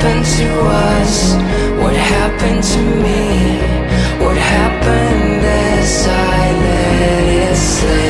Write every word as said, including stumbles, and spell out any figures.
happened to us? What happened to me? What happened as I let it slip?